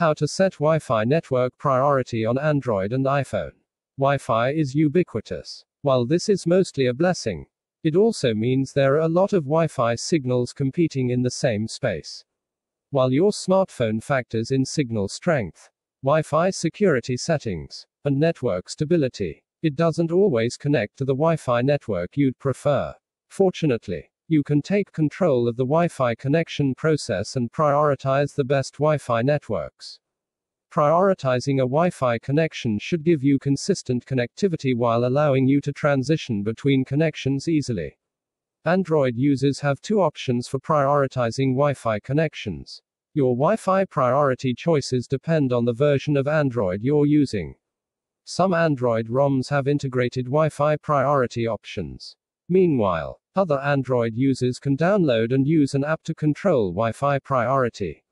How to set Wi-Fi network priority on Android and iPhone. Wi-Fi is ubiquitous. While this is mostly a blessing, it also means there are a lot of Wi-Fi signals competing in the same space. While your smartphone factors in signal strength, Wi-Fi security settings, and network stability, it doesn't always connect to the Wi-Fi network you'd prefer. Fortunately, you can take control of the Wi-Fi connection process and prioritize the best Wi-Fi networks. Prioritizing a Wi-Fi connection should give you consistent connectivity while allowing you to transition between connections easily. Android users have two options for prioritizing Wi-Fi connections. Your Wi-Fi priority choices depend on the version of Android you're using. Some Android ROMs have integrated Wi-Fi priority options. Meanwhile, other Android users can download and use an app to control Wi-Fi priority.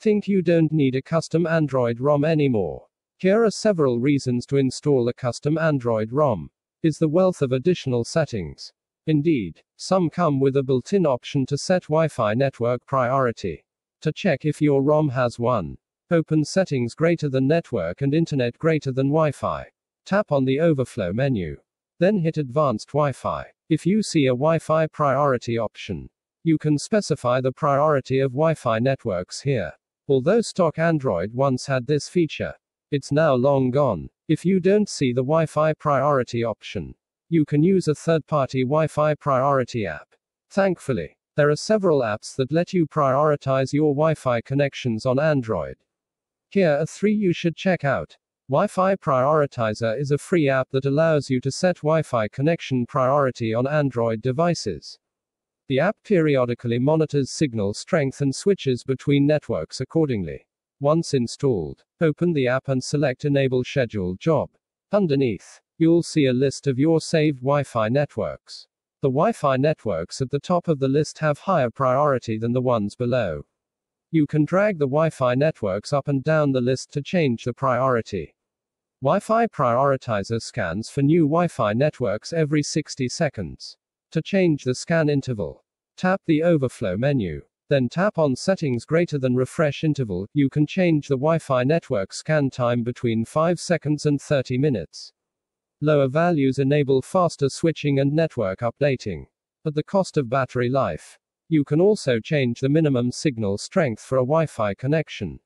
Think you don't need a custom Android ROM anymore? Here are several reasons to install a custom Android ROM. Is the wealth of additional settings. Indeed, some come with a built-in option to set Wi-Fi network priority. To check if your ROM has one, open Settings greater than Network and Internet greater than Wi-Fi. Tap on the Overflow menu. Then hit Advanced Wi-Fi. If you see a Wi-Fi priority option, you can specify the priority of Wi-Fi networks here. Although stock Android once had this feature, it's now long gone. If you don't see the Wi-Fi priority option, you can use a third-party Wi-Fi priority app. Thankfully, there are several apps that let you prioritize your Wi-Fi connections on Android. Here are three you should check out. Wi-Fi Prioritizer is a free app that allows you to set Wi-Fi connection priority on Android devices. The app periodically monitors signal strength and switches between networks accordingly. Once installed, open the app and select Enable Scheduled Job. Underneath, you'll see a list of your saved Wi-Fi networks. The Wi-Fi networks at the top of the list have higher priority than the ones below. You can drag the Wi-Fi networks up and down the list to change the priority. Wi-Fi Prioritizer scans for new Wi-Fi networks every 60 seconds. To change the scan interval, tap the Overflow menu. Then tap on Settings greater than Refresh Interval. You can change the Wi-Fi network scan time between 5 seconds and 30 minutes. Lower values enable faster switching and network updating. At the cost of battery life, you can also change the minimum signal strength for a Wi-Fi connection.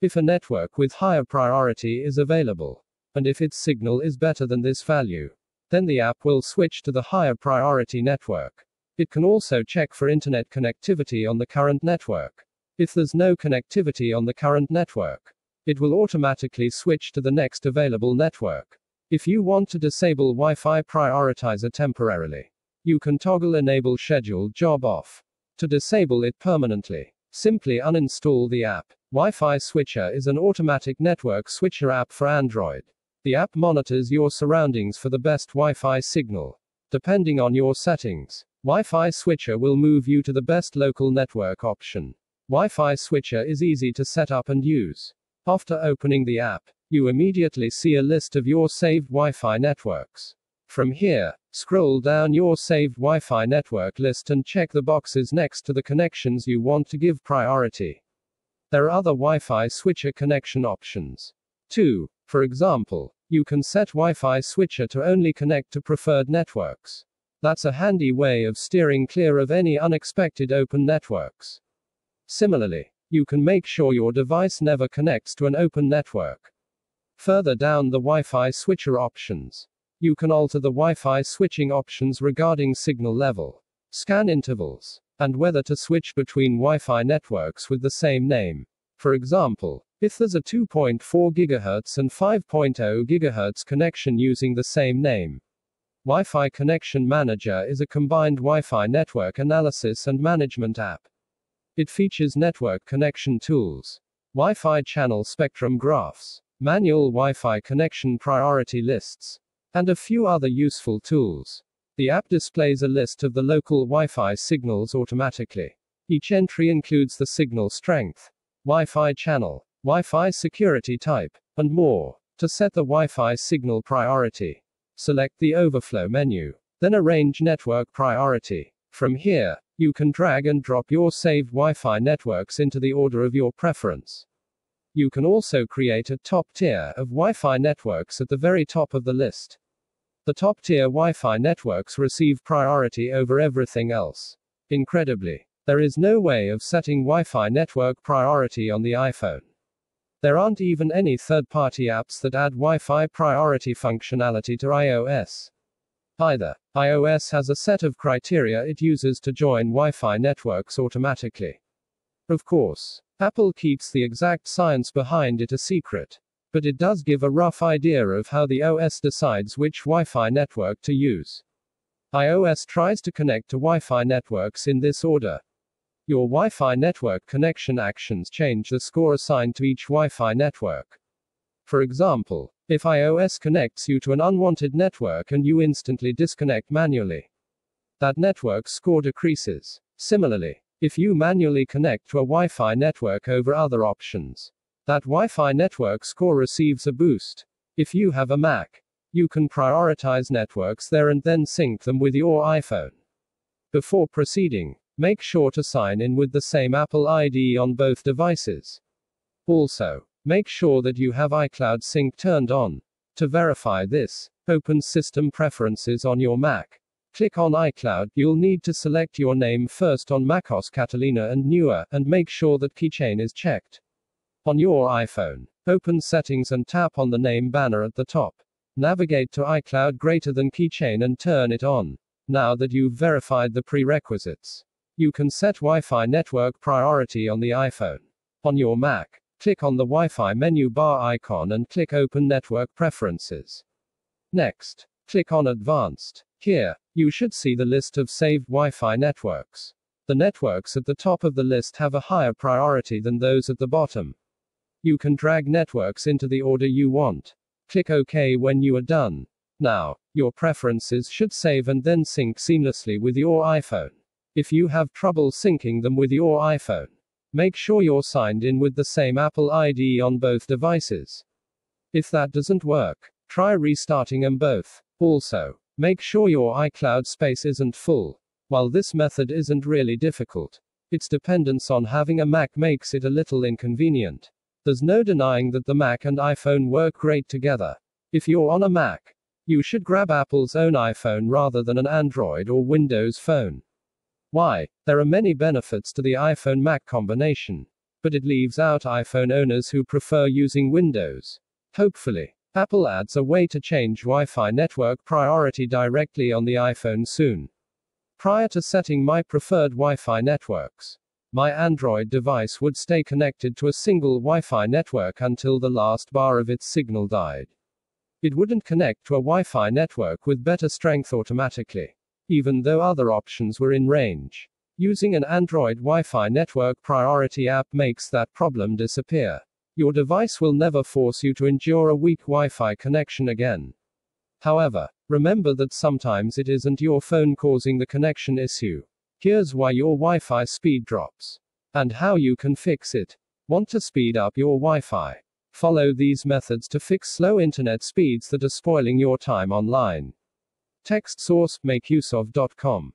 If a network with higher priority is available, and if its signal is better than this value, then the app will switch to the higher priority network. It can also check for internet connectivity on the current network. If there's no connectivity on the current network, it will automatically switch to the next available network. If you want to disable Wi-Fi Prioritizer temporarily, you can toggle Enable Scheduled Job off. To disable it permanently, simply uninstall the app. Wi-Fi Switcher is an automatic network switcher app for Android. The app monitors your surroundings for the best Wi-Fi signal. Depending on your settings, Wi-Fi Switcher will move you to the best local network option. Wi-Fi Switcher is easy to set up and use. After opening the app, you immediately see a list of your saved Wi-Fi networks. From here, scroll down your saved Wi-Fi network list and check the boxes next to the connections you want to give priority. There are other Wi-Fi Switcher connection options. 2. For example, you can set Wi-Fi Switcher to only connect to preferred networks. That's a handy way of steering clear of any unexpected open networks. Similarly, you can make sure your device never connects to an open network. Further down the Wi-Fi Switcher options, you can alter the Wi-Fi switching options regarding signal level, scan intervals, and whether to switch between Wi-Fi networks with the same name. For example, if there's a 2.4 GHz and 5.0 GHz connection using the same name. Wi-Fi Connection Manager is a combined Wi-Fi network analysis and management app. It features network connection tools, Wi-Fi channel spectrum graphs, manual Wi-Fi connection priority lists, and a few other useful tools. The app displays a list of the local Wi-Fi signals automatically. Each entry includes the signal strength, Wi-Fi channel, Wi-Fi security type, and more. To set the Wi-Fi signal priority, select the Overflow menu, then arrange network priority. From here, you can drag and drop your saved Wi-Fi networks into the order of your preference. You can also create a top tier of Wi-Fi networks at the very top of the list. The top tier Wi-Fi networks receive priority over everything else. Incredibly, there is no way of setting Wi-Fi network priority on the iPhone. There aren't even any third-party apps that add Wi-Fi priority functionality to iOS. Either, iOS has a set of criteria it uses to join Wi-Fi networks automatically. Of course, Apple keeps the exact science behind it a secret, but it does give a rough idea of how the OS decides which Wi-Fi network to use. iOS tries to connect to Wi-Fi networks in this order. Your Wi-Fi network connection actions change the score assigned to each Wi-Fi network. For example, if iOS connects you to an unwanted network and you instantly disconnect manually, that network's score decreases. Similarly, if you manually connect to a Wi-Fi network over other options, that Wi-Fi network score receives a boost. If you have a Mac, you can prioritize networks there and then sync them with your iPhone. Before proceeding, make sure to sign in with the same Apple ID on both devices. Also, make sure that you have iCloud Sync turned on. To verify this, open System Preferences on your Mac. Click on iCloud. You'll need to select your name first on macOS Catalina and newer, and make sure that Keychain is checked. On your iPhone, open Settings and tap on the name banner at the top. Navigate to iCloud greater than Keychain and turn it on. Now that you've verified the prerequisites, you can set Wi-Fi network priority on the iPhone. On your Mac, click on the Wi-Fi menu bar icon and click Open Network Preferences. Next, click on Advanced. Here, you should see the list of saved Wi-Fi networks. The networks at the top of the list have a higher priority than those at the bottom. You can drag networks into the order you want. Click OK when you are done. Now, your preferences should save and then sync seamlessly with your iPhone. If you have trouble syncing them with your iPhone, make sure you're signed in with the same Apple ID on both devices. If that doesn't work, try restarting them both. Also, make sure your iCloud space isn't full. While this method isn't really difficult, its dependence on having a Mac makes it a little inconvenient. There's no denying that the Mac and iPhone work great together. If you're on a Mac, you should grab Apple's own iPhone rather than an Android or Windows phone. Why? There are many benefits to the iPhone-Mac combination, but it leaves out iPhone owners who prefer using Windows. Hopefully, Apple adds a way to change Wi-Fi network priority directly on the iPhone soon. Prior to setting my preferred Wi-Fi networks, my Android device would stay connected to a single Wi-Fi network until the last bar of its signal died. It wouldn't connect to a Wi-Fi network with better strength automatically, even though other options were in range. Using an Android Wi-Fi network priority app makes that problem disappear. Your device will never force you to endure a weak Wi-Fi connection again. However, remember that sometimes it isn't your phone causing the connection issue. Here's why your Wi-Fi speed drops, and how you can fix it. Want to speed up your Wi-Fi? Follow these methods to fix slow internet speeds that are spoiling your time online. Text source: makeuse of.com.